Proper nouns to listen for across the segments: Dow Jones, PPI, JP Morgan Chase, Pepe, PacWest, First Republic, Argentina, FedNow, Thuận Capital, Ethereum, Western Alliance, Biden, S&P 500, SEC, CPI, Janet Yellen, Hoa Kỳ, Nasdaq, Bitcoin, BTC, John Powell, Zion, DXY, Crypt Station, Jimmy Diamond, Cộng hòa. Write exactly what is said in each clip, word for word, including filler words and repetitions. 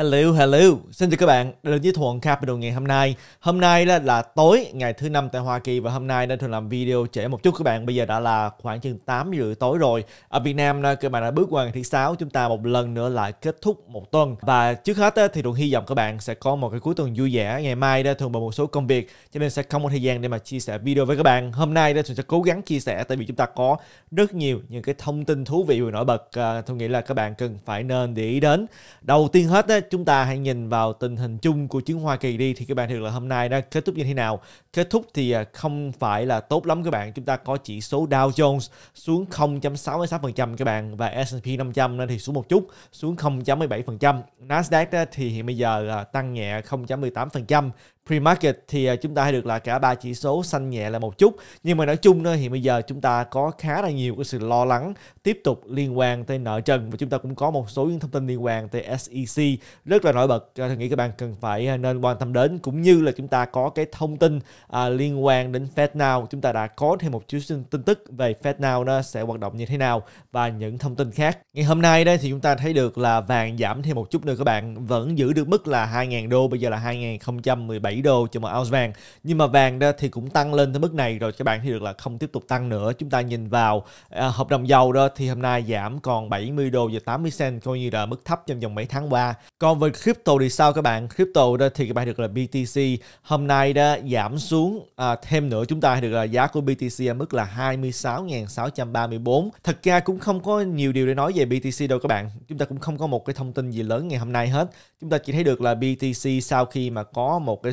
Hello, hello. Xin chào các bạn đã đến với Thuận Capital ngày hôm nay. Hôm nay là, là tối ngày thứ năm tại Hoa Kỳ và hôm nay nên Thuận làm video trễ một chút các bạn. Bây giờ đã là khoảng chừng tám giờ tối rồi. Ở Việt Nam các bạn đã bước qua ngày thứ sáu, chúng ta một lần nữa lại kết thúc một tuần. Và trước hết thì Thuận hy vọng các bạn sẽ có một cái cuối tuần vui vẻ. Ngày mai đã Thuận bận một số công việc cho nên sẽ không có thời gian để mà chia sẻ video với các bạn. Hôm nay Thuận sẽ cố gắng chia sẻ tại vì chúng ta có rất nhiều những cái thông tin thú vị và nổi bật. Thuận nghĩ là các bạn cần phải nên để ý đến. Đầu tiên hết á, chúng ta hãy nhìn vào tình hình chung của chứng Hoa Kỳ đi. Thì các bạn thấy là hôm nay đã kết thúc như thế nào? Kết thúc thì không phải là tốt lắm các bạn. Chúng ta có chỉ số Dow Jones xuống không phẩy sáu sáu phần trăm các bạn. Và S and P năm trăm thì xuống một chút, xuống không phẩy mười bảy phần trăm. Nasdaq thì hiện bây giờ tăng nhẹ không phẩy mười tám phần trăm. Pre-market thì chúng ta hay được là cả ba chỉ số xanh nhẹ là một chút. Nhưng mà nói chung thì hiện bây giờ chúng ta có khá là nhiều cái sự lo lắng tiếp tục liên quan tới nợ trần. Và chúng ta cũng có một số những thông tin liên quan tới S E C rất là nổi bật. Tôi nghĩ các bạn cần phải nên quan tâm đến. Cũng như là chúng ta có cái thông tin à, liên quan đến FedNow. Chúng ta đã có thêm một chút tin tức về FedNow nó sẽ hoạt động như thế nào và những thông tin khác. Ngày hôm nay đây thì chúng ta thấy được là vàng giảm thêm một chút nữa các bạn. Vẫn giữ được mức là hai nghìn đô, bây giờ là hai nghìn không trăm mười bảy đô cho một ounce vàng. Nhưng mà vàng đó thì cũng tăng lên tới mức này rồi các bạn, thì được là không tiếp tục tăng nữa. Chúng ta nhìn vào à, hợp đồng dầu đó thì hôm nay giảm còn bảy mươi đô và tám mươi cent, coi như là mức thấp trong vòng mấy tháng qua. Còn về crypto thì sao các bạn? Crypto đó thì các bạn được là bê tê xê hôm nay đó giảm xuống à, thêm nữa. Chúng ta được là giá của bê tê xê ở mức là hai mươi sáu nghìn sáu trăm ba mươi bốn. Thật ra cũng không có nhiều điều để nói về bê tê xê đâu các bạn. Chúng ta cũng không có một cái thông tin gì lớn ngày hôm nay hết. Chúng ta chỉ thấy được là bê tê xê sau khi mà có một cái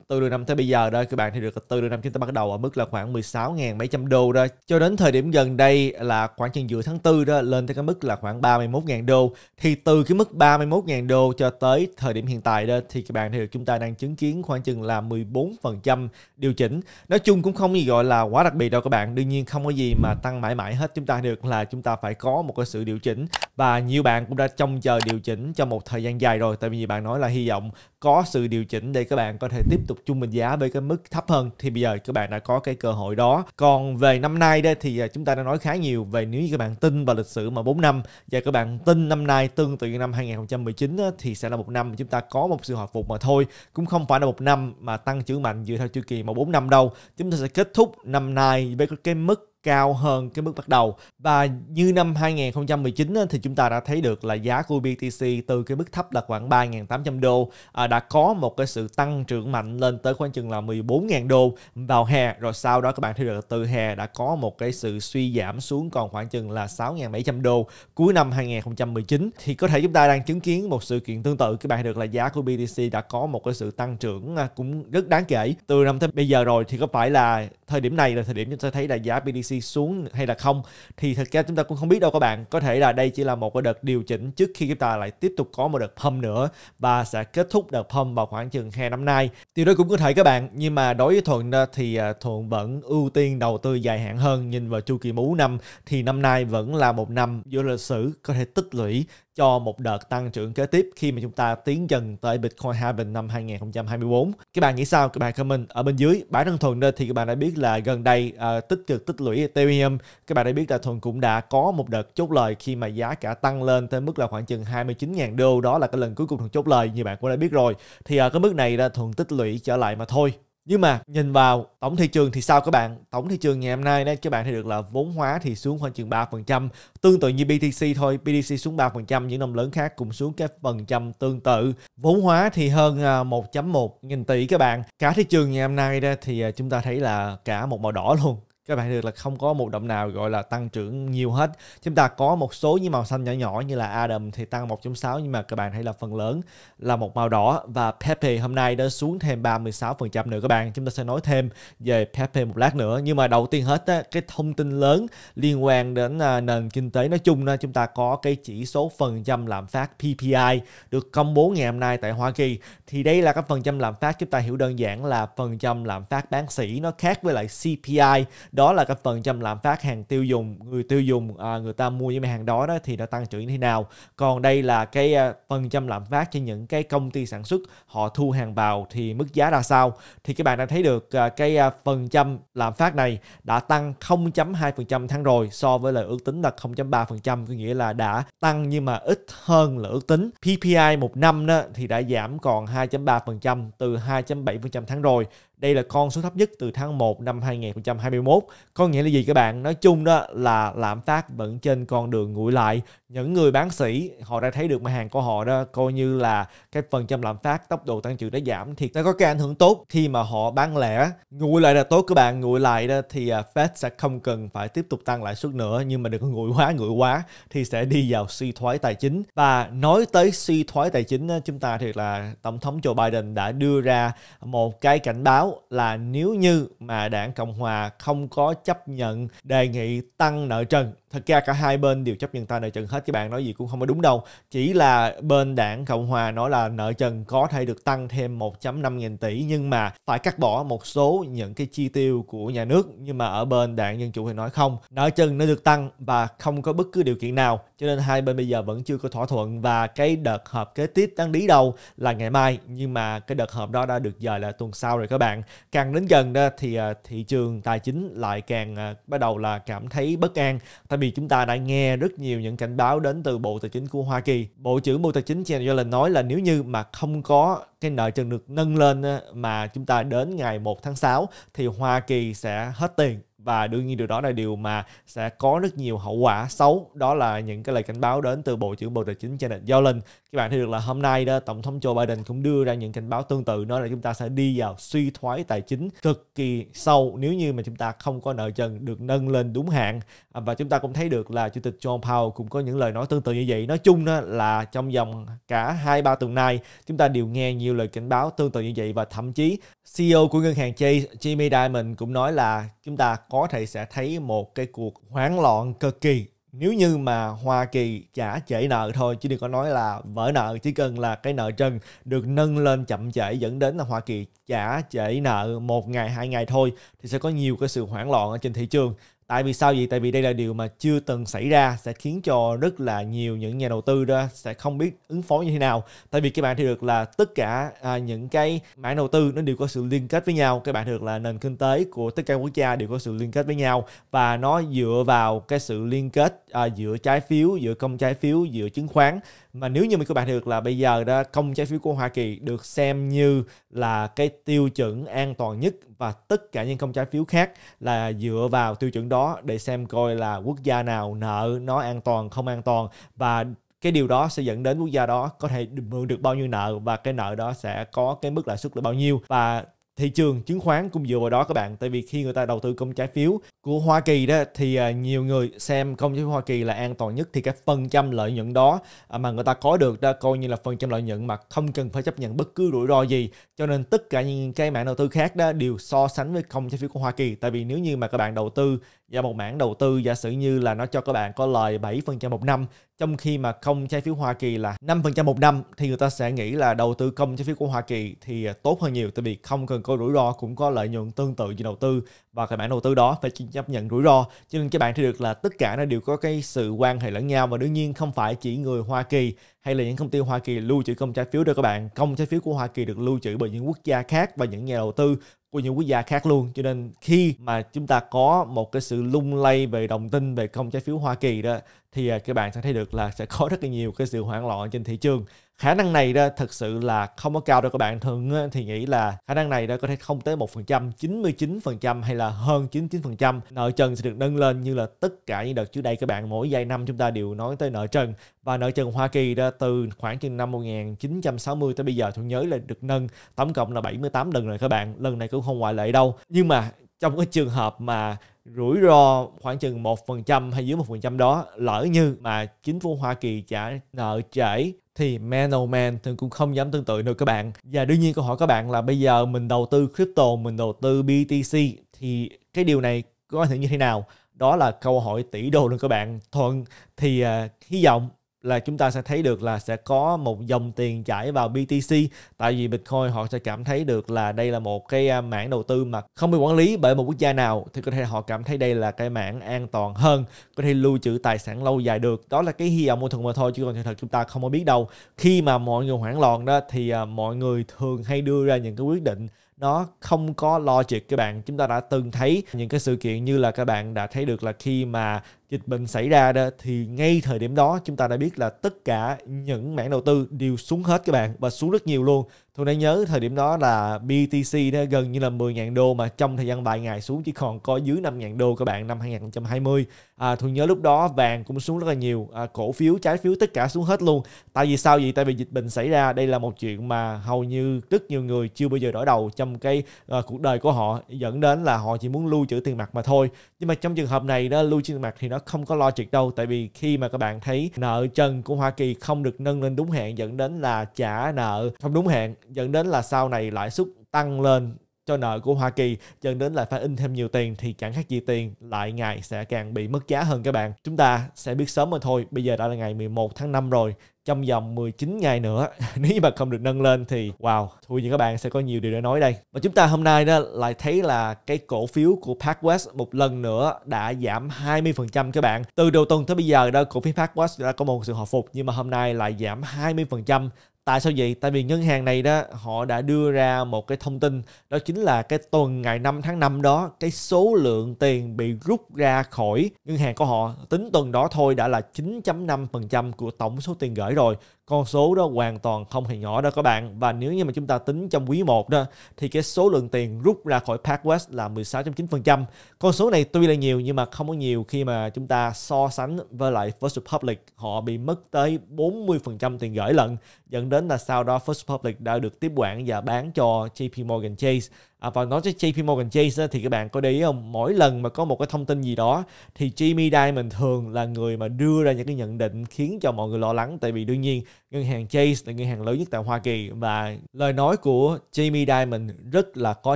từ đầu năm tới bây giờ đó các bạn, thì được từ đầu năm chúng ta bắt đầu ở mức là khoảng mười sáu nghìn mấy trăm đô đó, cho đến thời điểm gần đây là khoảng chừng giữa tháng tư đó lên tới cái mức là khoảng ba mươi mốt nghìn đô. Thì từ cái mức ba mươi mốt nghìn đô cho tới thời điểm hiện tại đó thì các bạn, thì chúng ta đang chứng kiến khoảng chừng là mười bốn phần trăm điều chỉnh. Nói chung cũng không gì gọi là quá đặc biệt đâu các bạn. Đương nhiên không có gì mà tăng mãi mãi hết. Chúng ta được là chúng ta phải có một cái sự điều chỉnh và nhiều bạn cũng đã trông chờ điều chỉnh trong một thời gian dài rồi, tại vì nhiều bạn nói là hy vọng có sự điều chỉnh để các bạn có thể tiếp tục trung bình giá với cái mức thấp hơn. Thì bây giờ các bạn đã có cái cơ hội đó. Còn về năm nay đây thì chúng ta đã nói khá nhiều về, nếu như các bạn tin vào lịch sử mà bốn năm và các bạn tin năm nay tương tự như năm hai nghìn không trăm mười chín thì sẽ là một năm chúng ta có một sự hồi phục mà thôi. Cũng không phải là một năm mà tăng trưởng mạnh dựa theo chu kỳ mà bốn năm đâu. Chúng ta sẽ kết thúc năm nay với cái mức cao hơn cái mức bắt đầu. Và như năm hai nghìn không trăm mười chín thì chúng ta đã thấy được là giá của bê tê xê từ cái mức thấp là khoảng ba nghìn tám trăm đô đã có một cái sự tăng trưởng mạnh lên tới khoảng chừng là mười bốn nghìn đô vào hè. Rồi sau đó các bạn thấy được từ hè đã có một cái sự suy giảm xuống còn khoảng chừng là sáu nghìn bảy trăm đô cuối năm hai nghìn không trăm mười chín. Thì có thể chúng ta đang chứng kiến một sự kiện tương tự. Các bạn thấy được là giá của bê tê xê đã có một cái sự tăng trưởng cũng rất đáng kể từ năm tới bây giờ rồi. Thì có phải là thời điểm này là thời điểm chúng ta thấy là giá bê tê xê xuống hay là không, thì thật ra chúng ta cũng không biết đâu các bạn. Có thể là đây chỉ là một cái đợt điều chỉnh trước khi chúng ta lại tiếp tục có một đợt pump nữa và sẽ kết thúc đợt pump vào khoảng chừng hè năm nay. Điều đó cũng có thể các bạn, nhưng mà đối với Thuận thì Thuận vẫn ưu tiên đầu tư dài hạn hơn. Nhìn vào chu kỳ bốn năm thì năm nay vẫn là một năm vô lịch sử có thể tích lũy cho một đợt tăng trưởng kế tiếp khi mà chúng ta tiến dần tới Bitcoin halving năm hai nghìn không trăm hai mươi bốn. Các bạn nghĩ sao? Các bạn comment ở bên dưới. Bản thân Thuận thì các bạn đã biết là gần đây à, tích cực tích lũy Ethereum. Các bạn đã biết là Thuận cũng đã có một đợt chốt lời khi mà giá cả tăng lên tới mức là khoảng chừng hai mươi chín nghìn đô. Đó là cái lần cuối cùng Thuận chốt lời, như bạn cũng đã biết rồi. Thì ở à, cái mức này là Thuận tích lũy trở lại mà thôi. Nhưng mà nhìn vào tổng thị trường thì sao các bạn? Tổng thị trường ngày hôm nay đó, các bạn thấy được là vốn hóa thì xuống khoảng chừng ba phần trăm. Tương tự như bê tê xê thôi, bê tê xê xuống ba phần trăm, những đồng lớn khác cũng xuống cái phần trăm tương tự. Vốn hóa thì hơn một phẩy một nghìn tỷ các bạn. Cả thị trường ngày hôm nay đó thì chúng ta thấy là cả một màu đỏ luôn. Các bạn được là không có một động nào gọi là tăng trưởng nhiều hết. Chúng ta có một số những màu xanh nhỏ nhỏ như là Adam thì tăng một phẩy sáu, nhưng mà các bạn thấy là phần lớn là một màu đỏ. Và Pepe hôm nay đã xuống thêm ba mươi sáu phần trăm nữa các bạn. Chúng ta sẽ nói thêm về Pepe một lát nữa. Nhưng mà đầu tiên hết á, cái thông tin lớn liên quan đến nền kinh tế nói chung đó, chúng ta có cái chỉ số phần trăm lạm phát P P I được công bố ngày hôm nay tại Hoa Kỳ. Thì đây là cái phần trăm lạm phát, chúng ta hiểu đơn giản là phần trăm lạm phát bán sỉ, nó khác với lại C P I. đó là cái phần trăm lạm phát hàng tiêu dùng, người tiêu dùng à, người ta mua những mặt hàng đó, đó thì nó tăng trưởng như thế nào. Còn đây là cái phần trăm lạm phát cho những cái công ty sản xuất họ thu hàng vào thì mức giá ra sao. Thì các bạn đã thấy được cái phần trăm lạm phát này đã tăng không phẩy hai phần trăm tháng rồi so với lời ước tính là không phẩy ba phần trăm, có nghĩa là đã tăng nhưng mà ít hơn là ước tính. pê pê i một năm đó thì đã giảm còn hai phẩy ba phần trăm từ hai phẩy bảy phần trăm tháng rồi. Đây là con số thấp nhất từ tháng một năm hai nghìn không trăm hai mươi mốt. Có nghĩa là gì các bạn? Nói chung đó là lạm phát vẫn trên con đường nguội lại. Những người bán sỉ họ đã thấy được mặt hàng của họ đó, coi như là cái phần trăm lạm phát, tốc độ tăng trưởng đã giảm thì sẽ có cái ảnh hưởng tốt khi mà họ bán lẻ. Nguội lại là tốt các bạn, nguội lại đó thì Fed sẽ không cần phải tiếp tục tăng lãi suất nữa, nhưng mà đừng có nguội quá, nguội quá thì sẽ đi vào suy thoái tài chính. Và nói tới suy thoái tài chính, chúng ta thì là Tổng thống Joe Biden đã đưa ra một cái cảnh báo là nếu như mà đảng Cộng Hòa không có chấp nhận đề nghị tăng nợ trần. Thật ra cả hai bên đều chấp nhận tăng nợ trần hết, các bạn nói gì cũng không có đúng đâu. Chỉ là bên đảng Cộng Hòa nói là nợ trần có thể được tăng thêm một phẩy năm nghìn tỷ nhưng mà phải cắt bỏ một số những cái chi tiêu của nhà nước. Nhưng mà ở bên đảng Dân Chủ thì nói không, nợ trần nó được tăng và không có bất cứ điều kiện nào. Cho nên hai bên bây giờ vẫn chưa có thỏa thuận, và cái đợt họp kế tiếp đáng lý đầu là ngày mai, nhưng mà cái đợt họp đó đã được dời là tuần sau rồi các bạn. Càng đến gần đó thì thị trường tài chính lại càng bắt đầu là cảm thấy bất an. Tại vì chúng ta đã nghe rất nhiều những cảnh báo đến từ Bộ Tài chính của Hoa Kỳ. Bộ trưởng Bộ Tài chính Janet Yellen nói là nếu như mà không có cái nợ trần được nâng lên mà chúng ta đến ngày một tháng sáu thì Hoa Kỳ sẽ hết tiền. Và đương nhiên điều đó là điều mà sẽ có rất nhiều hậu quả xấu. Đó là những cái lời cảnh báo đến từ Bộ trưởng Bộ Tài chính Janet Yellen. Các bạn thấy được là hôm nay đó, Tổng thống Joe Biden cũng đưa ra những cảnh báo tương tự, nói là chúng ta sẽ đi vào suy thoái tài chính cực kỳ sâu nếu như mà chúng ta không có nợ trần được nâng lên đúng hạn. Và chúng ta cũng thấy được là Chủ tịch John Powell cũng có những lời nói tương tự như vậy. Nói chung đó là trong vòng cả hai ba tuần nay, chúng ta đều nghe nhiều lời cảnh báo tương tự như vậy. Và thậm chí xê e ô của ngân hàng Chase, Jimmy Diamond cũng nói là chúng ta có thể sẽ thấy một cái cuộc hoảng loạn cực kỳ nếu như mà Hoa Kỳ trả trễ nợ thôi, chứ đừng có nói là vỡ nợ. Chỉ cần là cái nợ trần được nâng lên chậm trễ dẫn đến là Hoa Kỳ trả trễ nợ một ngày hai ngày thôi thì sẽ có nhiều cái sự hoảng loạn ở trên thị trường. Tại vì sao vậy? Tại vì đây là điều mà chưa từng xảy ra, sẽ khiến cho rất là nhiều những nhà đầu tư đó sẽ không biết ứng phó như thế nào. Tại vì các bạn thấy được là tất cả à, những cái mảng đầu tư nó đều có sự liên kết với nhau. Các bạn thấy được là nền kinh tế của tất cả quốc gia đều có sự liên kết với nhau, và nó dựa vào cái sự liên kết à, giữa trái phiếu, giữa công trái phiếu, giữa chứng khoán. Mà nếu như mà các bạn thấy được là bây giờ đó, công trái phiếu của Hoa Kỳ được xem như là cái tiêu chuẩn an toàn nhất, và tất cả những công trái phiếu khác là dựa vào tiêu chuẩn đó để xem coi là quốc gia nào nợ nó an toàn không an toàn, và cái điều đó sẽ dẫn đến quốc gia đó có thể mượn được bao nhiêu nợ và cái nợ đó sẽ có cái mức lãi suất là bao nhiêu. Và thị trường chứng khoán cũng dựa vào đó các bạn. Tại vì khi người ta đầu tư công trái phiếu của Hoa Kỳ đó thì nhiều người xem công trái phiếu Hoa Kỳ là an toàn nhất, thì cái phần trăm lợi nhuận đó mà người ta có được đó coi như là phần trăm lợi nhuận mà không cần phải chấp nhận bất cứ rủi ro gì. Cho nên tất cả những cái mảng đầu tư khác đó đều so sánh với công trái phiếu của Hoa Kỳ. Tại vì nếu như mà các bạn đầu tư và một mảng đầu tư giả sử như là nó cho các bạn có lời bảy phần trăm một năm, trong khi mà công trái phiếu Hoa Kỳ là năm phần trăm một năm, thì người ta sẽ nghĩ là đầu tư công trái phiếu của Hoa Kỳ thì tốt hơn nhiều. Tại vì không cần có rủi ro, cũng có lợi nhuận tương tự như đầu tư, và cái mảng đầu tư đó phải chấp nhận rủi ro. Cho nên các bạn thấy được là tất cả nó đều có cái sự quan hệ lẫn nhau. Và đương nhiên không phải chỉ người Hoa Kỳ hay là những công ty Hoa Kỳ lưu trữ công trái phiếu đó các bạn. Công trái phiếu của Hoa Kỳ được lưu trữ bởi những quốc gia khác và những nhà đầu tư của những quốc gia khác luôn. Cho nên khi mà chúng ta có một cái sự lung lay về đồng tin về công trái phiếu Hoa Kỳ đó, thì các bạn sẽ thấy được là sẽ có rất là nhiều cái sự hoảng loạn trên thị trường. Khả năng này đó thật sự là không có cao đâu các bạn. Thường thì nghĩ là khả năng này đó có thể không tới một phần trăm, chín mươi chín phần trăm hay là hơn chín mươi chín phần trăm nợ trần sẽ được nâng lên, như là tất cả những đợt trước đây các bạn. Mỗi vài năm chúng ta đều nói tới nợ trần, và nợ trần Hoa Kỳ đó từ khoảng chừng năm một nghìn chín trăm sáu mươi tới bây giờ tôi nhớ là được nâng tổng cộng là bảy mươi tám lần rồi các bạn. Lần này cũng không ngoại lệ đâu. Nhưng mà trong cái trường hợp mà rủi ro khoảng chừng một phần trăm hay dưới một phần trăm đó, lỡ như mà chính phủ Hoa Kỳ trả nợ trễ thì man oh man thường cũng không dám tương tự được các bạn. Và đương nhiên câu hỏi các bạn là bây giờ mình đầu tư crypto, mình đầu tư bê tê xê thì cái điều này có ảnh hưởng như thế nào? Đó là câu hỏi tỷ đô luôn các bạn. Thuận thì uh, hy vọng là chúng ta sẽ thấy được là sẽ có một dòng tiền chảy vào bê tê xê, tại vì Bitcoin họ sẽ cảm thấy được là đây là một cái mảng đầu tư mà không bị quản lý bởi một quốc gia nào, thì có thể họ cảm thấy đây là cái mảng an toàn hơn, có thể lưu trữ tài sản lâu dài được. Đó là cái hy vọng mô thuận mà thôi, chứ còn thật chúng ta không có biết đâu. Khi mà mọi người hoảng loạn đó thì mọi người thường hay đưa ra những cái quyết định nó không có logic các bạn. Chúng ta đã từng thấy những cái sự kiện như là các bạn đã thấy được là khi mà dịch bệnh xảy ra đó, thì ngay thời điểm đó chúng ta đã biết là tất cả những mảng đầu tư đều xuống hết các bạn, và xuống rất nhiều luôn. Tôi đã nhớ thời điểm đó là bê tê xê đó gần như là mười nghìn đô, mà trong thời gian vài ngày xuống chỉ còn có dưới năm nghìn đô các bạn, năm hai không hai không. À, tôi nhớ lúc đó vàng cũng xuống rất là nhiều, à, cổ phiếu, trái phiếu tất cả xuống hết luôn. Tại vì sao vậy? Tại vì dịch bệnh xảy ra, đây là một chuyện mà hầu như rất nhiều người chưa bao giờ đổi đầu trong cái uh, cuộc đời của họ, dẫn đến là họ chỉ muốn lưu trữ tiền mặt mà thôi. Nhưng mà trong trường hợp này đó, lưu trữ tiền mặt thì nó không có logic đâu, tại vì khi mà các bạn thấy nợ trần của Hoa Kỳ không được nâng lên đúng hẹn, dẫn đến là trả nợ không đúng hẹn, dẫn đến là sau này lãi suất tăng lên cho nợ của Hoa Kỳ, dẫn đến là phải in thêm nhiều tiền, thì chẳng khác gì tiền lại ngày sẽ càng bị mất giá hơn các bạn. Chúng ta sẽ biết sớm mà thôi. Bây giờ đã là ngày mười một tháng năm rồi, trong vòng mười chín ngày nữa nếu mà không được nâng lên thì wow, thôi thì các bạn sẽ có nhiều điều để nói đây. Và chúng ta hôm nay đó lại thấy là cái cổ phiếu của PacWest một lần nữa đã giảm hai mươi phần trăm các bạn. Từ đầu tuần tới bây giờ đó, cổ phiếu PacWest đã có một sự hồi phục, nhưng mà hôm nay lại giảm hai mươi phần trăm. Tại sao vậy? Tại vì ngân hàng này đó họ đã đưa ra một cái thông tin, đó chính là cái tuần ngày năm tháng năm đó, cái số lượng tiền bị rút ra khỏi ngân hàng của họ tính tuần đó thôi đã là chín phẩy năm phần trăm của tổng số tiền gửi rồi. Con số đó hoàn toàn không hề nhỏ đó các bạn. Và nếu như mà chúng ta tính trong quý một đó, thì cái số lượng tiền rút ra khỏi PacWest là mười sáu phẩy chín phần trăm. Con số này tuy là nhiều nhưng mà không có nhiều khi mà chúng ta so sánh với lại First Republic. Họ bị mất tới bốn mươi phần trăm tiền gửi lận, dẫn đến là sau đó First Republic đã được tiếp quản và bán cho gi pi Morgan Chase. À, và nói tới gi pi Morgan Chase thì các bạn có để ý không? Mỗi lần mà có một cái thông tin gì đó thì Jimmy Diamond thường là người mà đưa ra những cái nhận định khiến cho mọi người lo lắng. Tại vì đương nhiên ngân hàng Chase là ngân hàng lớn nhất tại Hoa Kỳ, và lời nói của Jimmy Diamond rất là có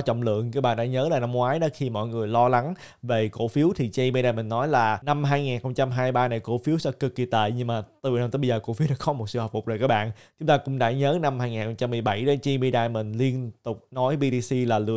trọng lượng. Các bạn đã nhớ là năm ngoái đó, khi mọi người lo lắng về cổ phiếu thì Jimmy Diamond nói là năm hai không hai ba này cổ phiếu sẽ cực kỳ tệ, nhưng mà từ năm tới bây giờ cổ phiếu đã có một sự hồi phục rồi các bạn. Chúng ta cũng đã nhớ năm hai không một bảy đó, Jimmy Diamond liên tục nói bê tê xê là lừa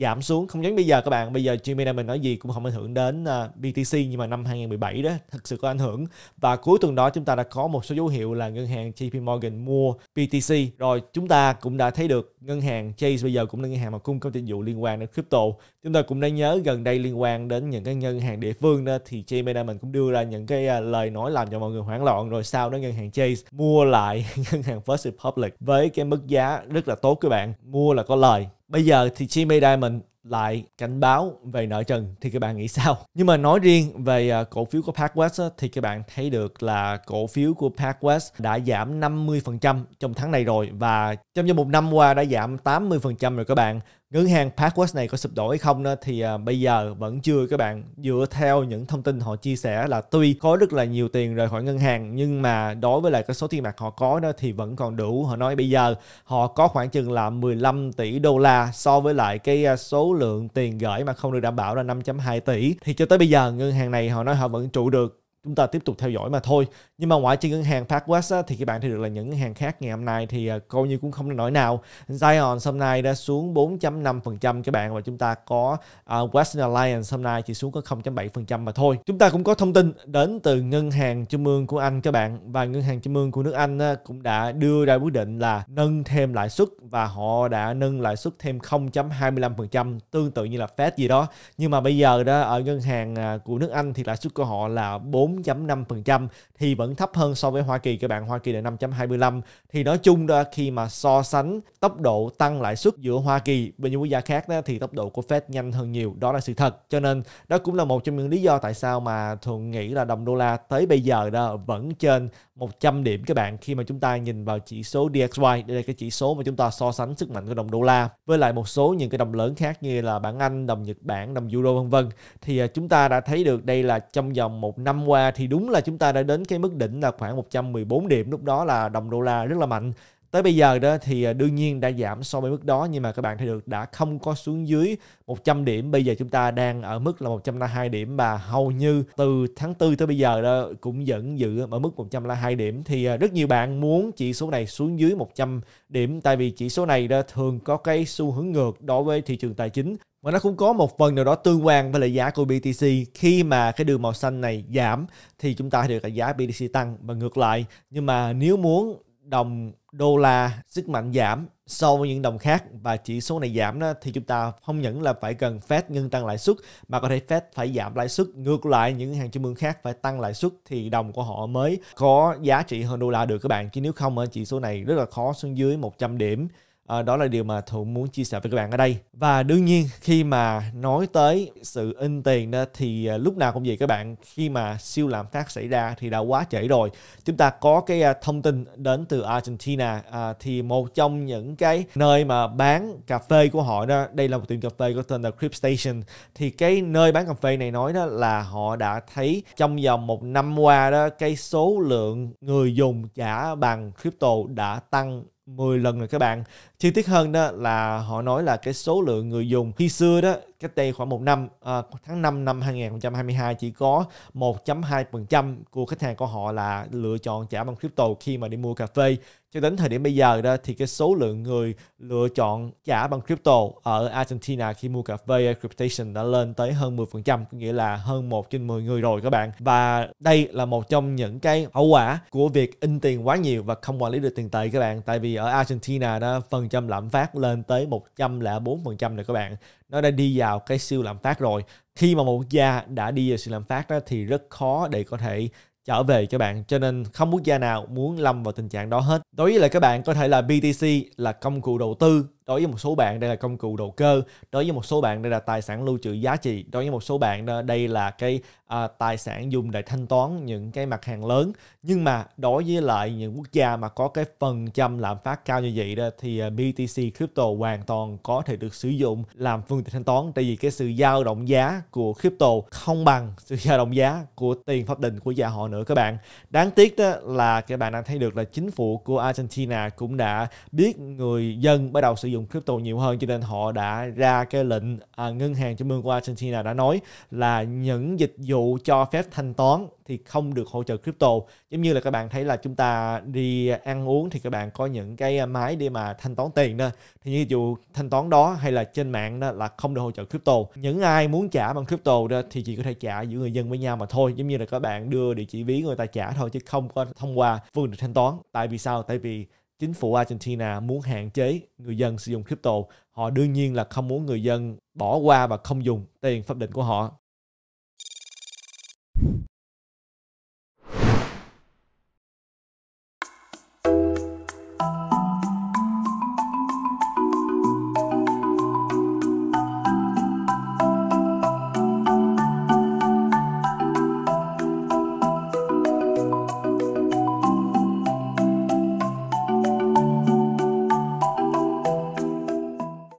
giảm xuống, không giống bây giờ các bạn. Bây giờ Jimmy Diamond nói gì cũng không ảnh hưởng đến bê tê xê, nhưng mà năm hai không một bảy đó thực sự có ảnh hưởng. Và cuối tuần đó chúng ta đã có một số dấu hiệu là ngân hàng gi pi Morgan mua bê tê xê. Rồi chúng ta cũng đã thấy được ngân hàng Chase bây giờ cũng là ngân hàng mà cung cấp dịch vụ liên quan đến crypto. Chúng ta cũng đã nhớ gần đây liên quan đến những cái ngân hàng địa phương đó, thì Jimmy Diamond cũng đưa ra những cái lời nói làm cho mọi người hoảng loạn. Rồi sau đó ngân hàng Chase mua lại ngân hàng First Republic với cái mức giá rất là tốt các bạn, mua là có lời. Bây giờ thì Jimmy Diamond lại cảnh báo về nợ trần thì các bạn nghĩ sao? Nhưng mà nói riêng về cổ phiếu của PacWest thì các bạn thấy được là cổ phiếu của PacWest đã giảm năm mươi phần trăm trong tháng này rồi, và trong vòng một năm qua đã giảm tám mươi phần trăm rồi các bạn. Ngân hàng PacWest này có sụp đổ hay không đó, thì à, bây giờ vẫn chưa các bạn. Dựa theo những thông tin họ chia sẻ là tuy có rất là nhiều tiền rời khỏi ngân hàng, nhưng mà đối với lại cái số tiền mặt họ có đó thì vẫn còn đủ. Họ nói bây giờ họ có khoảng chừng là mười lăm tỷ đô la, so với lại cái số lượng tiền gửi mà không được đảm bảo là năm phẩy hai tỷ. Thì cho tới bây giờ ngân hàng này họ nói họ vẫn trụ được. Chúng ta tiếp tục theo dõi mà thôi. Nhưng mà ngoại trừ ngân hàng PacWest á, thì các bạn thấy được là những ngân hàng khác ngày hôm nay thì coi như cũng không nên nổi nào. Zion hôm nay đã xuống bốn phẩy năm phần trăm các bạn, và chúng ta có uh, Western Alliance hôm nay chỉ xuống có không phẩy bảy phần trăm mà thôi. Chúng ta cũng có thông tin đến từ ngân hàng trung ương của Anh các bạn, và ngân hàng trung ương của nước Anh á, cũng đã đưa ra quyết định là nâng thêm lãi suất, và họ đã nâng lãi suất thêm không phẩy hai mươi lăm phần trăm, tương tự như là Fed gì đó. Nhưng mà bây giờ đó ở ngân hàng của nước Anh thì lãi suất của họ là bốn phẩy năm phần trăm, thì vẫn thấp hơn so với Hoa Kỳ các bạn. Hoa Kỳ là năm phẩy hai mươi lăm. Thì nói chung đó, khi mà so sánh tốc độ tăng lãi suất giữa Hoa Kỳ với những quốc gia khác đó, thì tốc độ của Fed nhanh hơn nhiều, đó là sự thật. Cho nên đó cũng là một trong những lý do tại sao mà thường nghĩ là đồng đô la tới bây giờ đó vẫn trên một trăm điểm các bạn, khi mà chúng ta nhìn vào chỉ số đê ích i. Đây là cái chỉ số mà chúng ta so sánh sức mạnh của đồng đô la với lại một số những cái đồng lớn khác như là bảng Anh, đồng Nhật Bản, đồng Euro vân vân. Thì chúng ta đã thấy được đây là trong vòng một năm qua thì đúng là chúng ta đã đến cái mức đỉnh là khoảng một trăm mười bốn điểm. Lúc đó là đồng đô la rất là mạnh. Tới bây giờ đó thì đương nhiên đã giảm so với mức đó, nhưng mà các bạn thấy được đã không có xuống dưới một trăm điểm. Bây giờ chúng ta đang ở mức là một trăm lẻ hai điểm và hầu như từ tháng tư tới bây giờ đó cũng vẫn giữ ở mức một trăm lẻ hai điểm. Thì rất nhiều bạn muốn chỉ số này xuống dưới một trăm điểm, tại vì chỉ số này đó thường có cái xu hướng ngược đối với thị trường tài chính. Mà nó cũng có một phần nào đó tương quan với lại giá của bê tê xê. Khi mà cái đường màu xanh này giảm thì chúng ta thấy được là giá bê tê xê tăng và ngược lại. Nhưng mà nếu muốn đồng đô la sức mạnh giảm so với những đồng khác và chỉ số này giảm đó, thì chúng ta không những là phải cần Fed ngưng tăng lãi suất mà có thể Fed phải giảm lãi suất, ngược lại những hàng trung ương khác phải tăng lãi suất thì đồng của họ mới có giá trị hơn đô la được các bạn. Chứ nếu không chỉ số này rất là khó xuống dưới một trăm điểm. À, đó là điều mà Thuận muốn chia sẻ với các bạn ở đây. Và đương nhiên khi mà nói tới sự in tiền đó, thì à, lúc nào cũng vậy các bạn, khi mà siêu lạm phát xảy ra thì đã quá trễ rồi. Chúng ta có cái à, thông tin đến từ Argentina, à, thì một trong những cái nơi mà bán cà phê của họ đó, đây là một tiệm cà phê có tên là Crypt Station, thì cái nơi bán cà phê này nói đó là họ đã thấy trong vòng một năm qua đó, cái số lượng người dùng trả bằng crypto đã tăng mười lần rồi các bạn. Chi tiết hơn đó là họ nói là cái số lượng người dùng khi xưa đó, cách đây khoảng một năm, à, tháng năm năm hai nghìn không trăm hai mươi hai chỉ có một phẩy hai phần trăm của khách hàng của họ là lựa chọn trả bằng crypto khi mà đi mua cà phê. Cho đến thời điểm bây giờ đó thì cái số lượng người lựa chọn trả bằng crypto ở Argentina khi mua cà phê Cryptation đã lên tới hơn mười phần trăm, nghĩa là hơn một trên mười người rồi các bạn. Và đây là một trong những cái hậu quả của việc in tiền quá nhiều và không quản lý được tiền tệ các bạn. Tại vì ở Argentina đó, phần trăm lạm phát lên tới một trăm lẻ bốn phần trăm rồi các bạn. Nó đã đi vào cái siêu lạm phát rồi. Khi mà một quốc gia đã đi vào siêu lạm phát đó thì rất khó để có thể trở về cho bạn, cho nên không quốc gia nào muốn lâm vào tình trạng đó hết. Đối với lại các bạn, có thể là bê tê xê là công cụ đầu tư, đối với một số bạn đây là công cụ đầu cơ, đối với một số bạn đây là tài sản lưu trữ giá trị, đối với một số bạn đây là cái à, tài sản dùng để thanh toán những cái mặt hàng lớn. Nhưng mà đối với lại những quốc gia mà có cái phần trăm lạm phát cao như vậy đó, thì bê tê xê crypto hoàn toàn có thể được sử dụng làm phương tiện thanh toán, tại vì cái sự dao động giá của crypto không bằng sự dao động giá của tiền pháp định của gia họ nữa các bạn. Đáng tiếc đó là các bạn đang thấy được là chính phủ của Argentina cũng đã biết người dân bắt đầu sử dụng crypto nhiều hơn, cho nên họ đã ra cái lệnh à, ngân hàng trung ương của Argentina đã nói là những dịch vụ cho phép thanh toán thì không được hỗ trợ crypto. Giống như là các bạn thấy là chúng ta đi ăn uống thì các bạn có những cái máy để mà thanh toán tiền đó, thì những dịch vụ thanh toán đó hay là trên mạng đó là không được hỗ trợ crypto. Những ai muốn trả bằng crypto đó thì chỉ có thể trả giữa người dân với nhau mà thôi, giống như là các bạn đưa địa chỉ ví người ta trả thôi, chứ không có thông qua phương tiện thanh toán. Tại vì sao? Tại vì chính phủ Argentina muốn hạn chế người dân sử dụng crypto. Họ đương nhiên là không muốn người dân bỏ qua và không dùng tiền pháp định của họ.